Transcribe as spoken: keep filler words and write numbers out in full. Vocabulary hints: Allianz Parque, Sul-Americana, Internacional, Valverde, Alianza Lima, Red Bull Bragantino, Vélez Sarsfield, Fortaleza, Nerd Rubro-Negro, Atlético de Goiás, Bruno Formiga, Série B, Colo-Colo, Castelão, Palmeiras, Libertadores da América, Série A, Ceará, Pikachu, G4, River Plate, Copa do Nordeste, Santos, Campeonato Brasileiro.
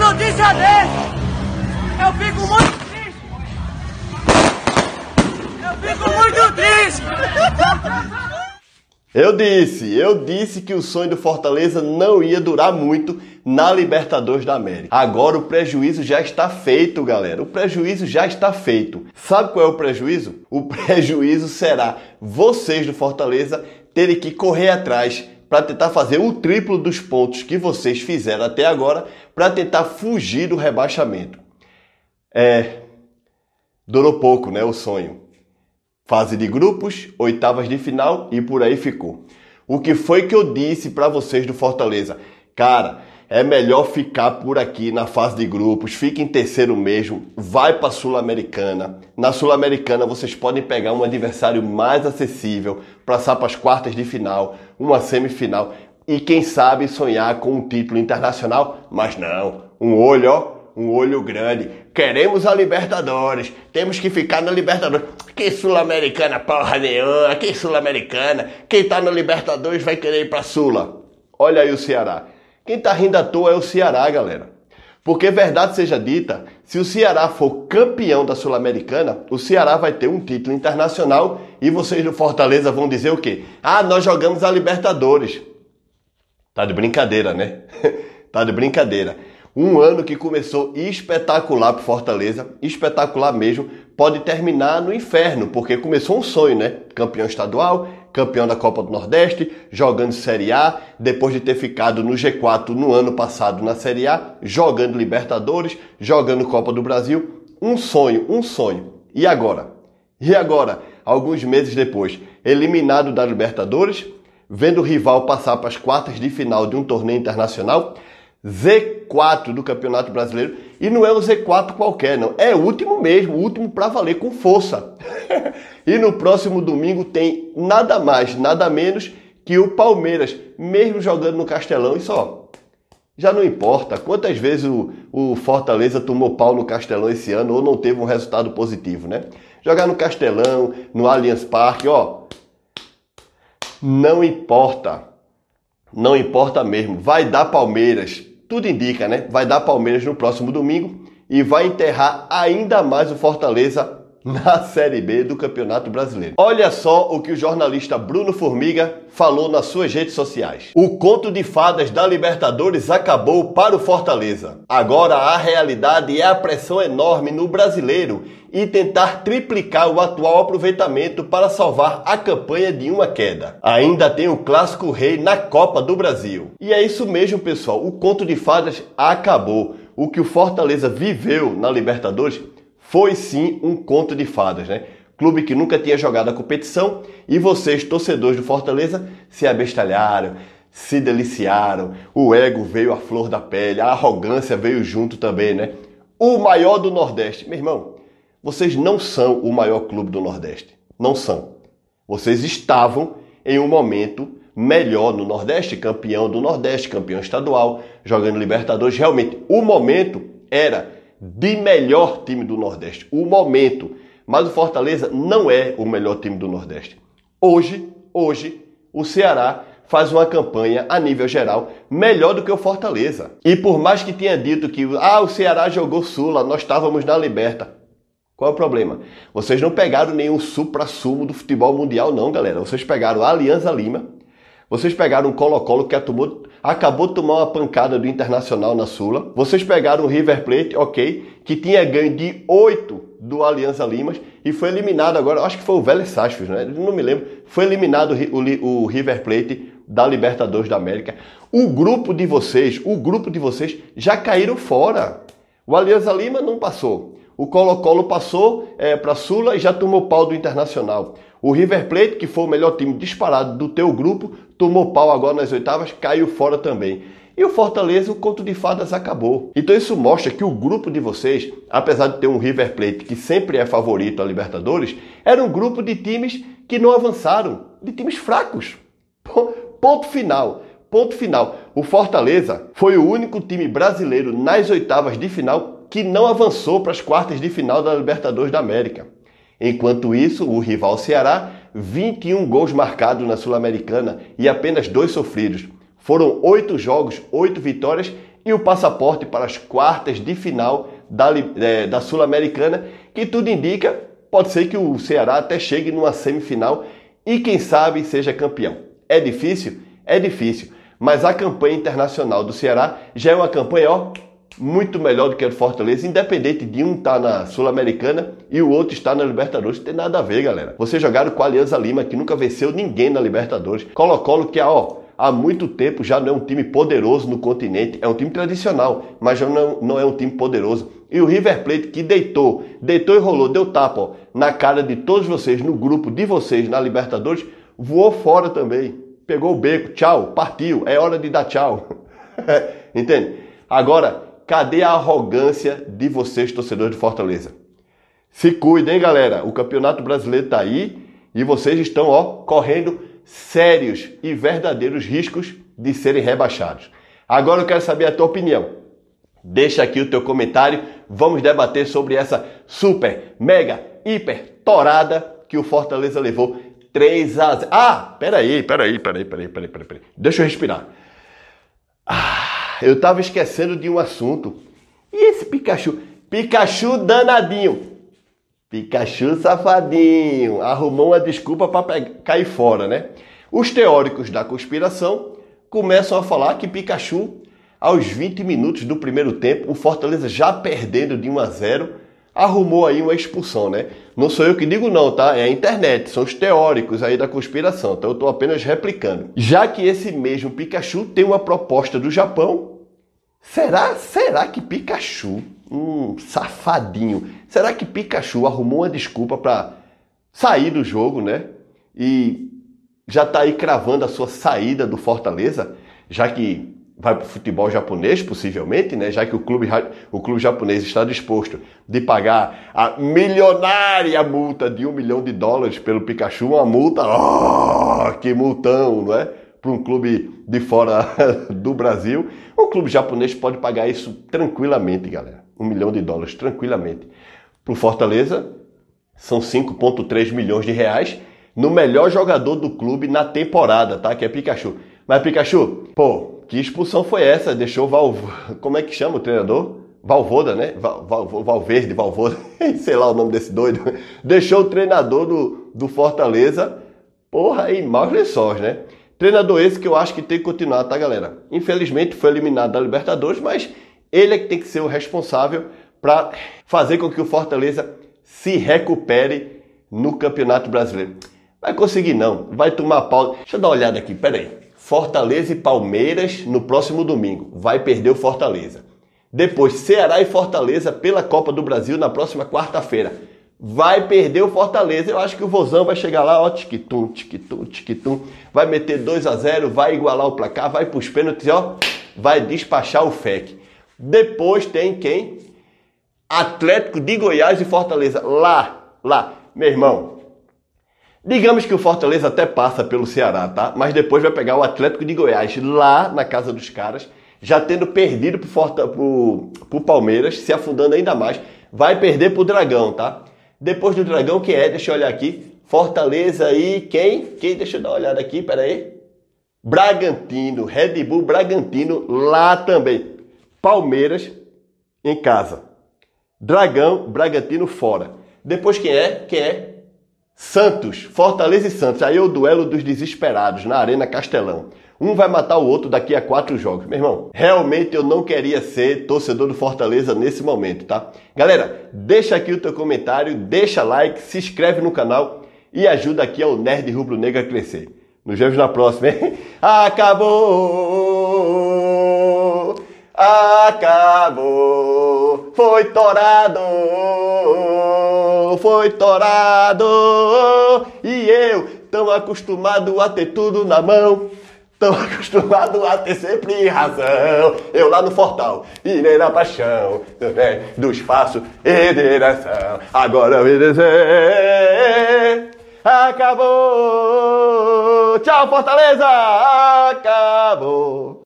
notícia dessa, eu fico muito triste. Eu fico muito triste. Eu disse, eu disse que o sonho do Fortaleza não ia durar muito na Libertadores da América. Agora o prejuízo já está feito, galera. O prejuízo já está feito. Sabe qual é o prejuízo? O prejuízo será vocês do Fortaleza terem que correr atrás para tentar fazer o triplo dos pontos que vocês fizeram até agora para tentar fugir do rebaixamento. É, durou pouco, né, o sonho. Fase de grupos, oitavas de final e por aí ficou. O que foi que eu disse para vocês do Fortaleza? Cara, é melhor ficar por aqui na fase de grupos, fica em terceiro mesmo, vai para a Sul-Americana. Na Sul-Americana vocês podem pegar um adversário mais acessível, passar para as quartas de final, uma semifinal e quem sabe sonhar com um título internacional, mas não, um olho, ó, um olho grande. Queremos a Libertadores, temos que ficar na Libertadores. Que Sul-Americana porra nenhuma, que Sul-Americana, quem tá na Libertadores vai querer ir para Sula. Olha aí o Ceará. Quem tá rindo à toa é o Ceará, galera. Porque, verdade seja dita, se o Ceará for campeão da Sul-Americana, o Ceará vai ter um título internacional e vocês do Fortaleza vão dizer o quê? Ah, nós jogamos a Libertadores. Tá de brincadeira, né? Tá de brincadeira. Um ano que começou espetacular pro Fortaleza, espetacular mesmo, pode terminar no inferno, porque começou um sonho, né? Campeão estadual, campeão da Copa do Nordeste, jogando Série A, depois de ter ficado no G quatro no ano passado na Série A, jogando Libertadores, jogando Copa do Brasil. Um sonho, um sonho. E agora? E agora? Alguns meses depois, eliminado da Libertadores, vendo o rival passar para as quartas de final de um torneio internacional, Z quatro do Campeonato Brasileiro. E não é um Z quatro qualquer, não. É o último mesmo, o último pra valer com força. E no próximo domingo tem nada mais, nada menos que o Palmeiras, mesmo jogando no Castelão. E só, já não importa quantas vezes o, o Fortaleza tomou pau no Castelão esse ano ou não teve um resultado positivo, né? Jogar no Castelão, no Allianz Parque, ó, não importa. Não importa mesmo, vai dar Palmeiras, tudo indica, né? Vai dar Palmeiras no próximo domingo e vai enterrar ainda mais o Fortaleza na Série B do Campeonato Brasileiro. Olha só o que o jornalista Bruno Formiga falou nas suas redes sociais. O conto de fadas da Libertadores acabou para o Fortaleza. Agora a realidade é a pressão enorme no brasileiro e tentar triplicar o atual aproveitamento para salvar a campanha de uma queda. Ainda tem o clássico rei na Copa do Brasil. E é isso mesmo, pessoal. O conto de fadas acabou. O que o Fortaleza viveu na Libertadores foi sim um conto de fadas, né? Clube que nunca tinha jogado a competição e vocês, torcedores do Fortaleza, se abestalharam, se deliciaram, o ego veio à flor da pele, a arrogância veio junto também, né? O maior do Nordeste. Meu irmão, vocês não são o maior clube do Nordeste. Não são. Vocês estavam em um momento melhor no Nordeste, campeão do Nordeste, campeão estadual, jogando Libertadores. Realmente, o momento era de melhor time do Nordeste, o momento, mas o Fortaleza não é o melhor time do Nordeste. Hoje, hoje, o Ceará faz uma campanha a nível geral melhor do que o Fortaleza. E por mais que tenha dito que ah, o Ceará jogou Sula, nós estávamos na Liberta. Qual é o problema? Vocês não pegaram nenhum supra-sumo do futebol mundial não, galera. Vocês pegaram a Alianza Lima, vocês pegaram o Colo-Colo que atumou... acabou de tomar uma pancada do Internacional na Sula. Vocês pegaram o River Plate, ok, que tinha ganho de oito do Alianza Lima e foi eliminado agora, acho que foi o Vélez Sarsfield, né? Não me lembro. Foi eliminado o, o River Plate da Libertadores da América. O grupo de vocês, o grupo de vocês já caíram fora. O Alianza Lima não passou. O Colo-Colo passou é, para Sula e já tomou pau do Internacional. O River Plate, que foi o melhor time disparado do teu grupo, tomou pau agora nas oitavas, caiu fora também. E o Fortaleza, o conto de fadas acabou. Então isso mostra que o grupo de vocês, apesar de ter um River Plate que sempre é favorito a Libertadores, era um grupo de times que não avançaram, de times fracos. Ponto final. Ponto final. O Fortaleza foi o único time brasileiro nas oitavas de final que não avançou para as quartas de final da Libertadores da América. Enquanto isso, o rival Ceará, vinte e um gols marcados na Sul-Americana e apenas dois sofridos. Foram oito jogos, oito vitórias e e o passaporte para as quartas de final da, é, da Sul-Americana, que tudo indica, pode ser que o Ceará até chegue numa semifinal e quem sabe seja campeão. É difícil? É difícil, mas a campanha internacional do Ceará já é uma campanha, ó, muito melhor do que a do Fortaleza, independente de um estar na Sul-Americana e o outro estar na Libertadores, não tem nada a ver, galera. Vocês jogaram com a Alianza Lima, que nunca venceu ninguém na Libertadores. Colo-Colo, que ó, há muito tempo já não é um time poderoso no continente, é um time tradicional, mas já não, não é um time poderoso. E o River Plate, que deitou, deitou e rolou, deu tapa ó, na cara de todos vocês, no grupo de vocês na Libertadores, voou fora também, pegou o beco, tchau, partiu, é hora de dar tchau. Entende? Agora, cadê a arrogância de vocês, torcedores de Fortaleza? Se cuidem, galera. O Campeonato Brasileiro tá aí e vocês estão ó, correndo sérios e verdadeiros riscos de serem rebaixados. Agora eu quero saber a tua opinião. Deixa aqui o teu comentário. Vamos debater sobre essa super, mega, hiper torada que o Fortaleza levou três a zero. Ah, peraí, peraí, peraí, peraí, peraí, peraí, peraí. Deixa eu respirar. Ah. Eu tava esquecendo de um assunto. E esse Pikachu? Pikachu danadinho. Pikachu safadinho. Arrumou uma desculpa para cair fora, né? Os teóricos da conspiração começam a falar que Pikachu, aos vinte minutos do primeiro tempo, o Fortaleza já perdendo de um a zero, arrumou aí uma expulsão, né? Não sou eu que digo não, tá? É a internet, são os teóricos aí da conspiração, então eu tô apenas replicando. Já que esse mesmo Pikachu tem uma proposta do Japão, será, será que Pikachu, hum, safadinho, será que Pikachu arrumou uma desculpa para sair do jogo, né? E já tá aí cravando a sua saída do Fortaleza, já que vai para o futebol japonês, possivelmente, né? Já que o clube, o clube japonês está disposto de pagar a milionária multa de um milhão de dólares pelo Pikachu, uma multa, oh, que multão, não é? Para um clube de fora do Brasil, o clube japonês pode pagar isso tranquilamente, galera. Um milhão de dólares, tranquilamente. Para o Fortaleza, são cinco vírgula três milhões de reais no melhor jogador do clube na temporada, tá? Que é Pikachu. Mas Pikachu, pô... que expulsão foi essa? Deixou Val... Como é que chama o treinador? Valvoda, né? Val... Val... Valverde, Valvoda. Sei lá o nome desse doido. Deixou o treinador do, do Fortaleza. Porra, em maus lençóis, né? Treinador esse que eu acho que tem que continuar, tá, galera? Infelizmente foi eliminado da Libertadores, mas ele é que tem que ser o responsável para fazer com que o Fortaleza se recupere no Campeonato Brasileiro. Vai conseguir não. Vai tomar pau. Deixa eu dar uma olhada aqui, peraí. Fortaleza e Palmeiras no próximo domingo. Vai perder o Fortaleza. Depois, Ceará e Fortaleza pela Copa do Brasil na próxima quarta-feira. Vai perder o Fortaleza. Eu acho que o Vozão vai chegar lá, ó, tic-tum, tic-tum, tic-tum. Vai meter dois a zero, vai igualar o placar, vai pros pênaltis, ó. Vai despachar o F E C. Depois tem quem? Atlético de Goiás e Fortaleza. Lá, lá. Meu irmão... digamos que o Fortaleza até passa pelo Ceará, tá? Mas depois vai pegar o Atlético de Goiás lá na casa dos caras, já tendo perdido pro, Forta, pro, pro Palmeiras, se afundando ainda mais. Vai perder pro Dragão, tá? Depois do Dragão, quem é? Deixa eu olhar aqui. Fortaleza e quem? Quem? Deixa eu dar uma olhada aqui, pera aí. Bragantino, Red Bull Bragantino lá também. Palmeiras em casa. Dragão, Bragantino fora. Depois quem é? Quem é? Santos, Fortaleza e Santos, aí é o duelo dos desesperados na Arena Castelão. Um vai matar o outro daqui a quatro jogos. Meu irmão, realmente eu não queria ser torcedor do Fortaleza nesse momento, tá? Galera, deixa aqui o teu comentário, deixa like, se inscreve no canal e ajuda aqui ao Nerd Rubro-Negro a crescer. Nos vemos na próxima, hein? Acabou, acabou, foi torado. Foi torado e eu, tão acostumado a ter tudo na mão, tão acostumado a ter sempre razão. Eu lá no Fortal, irei na paixão, do espaço e direção. Agora eu me dizer, acabou. Tchau, Fortaleza, acabou.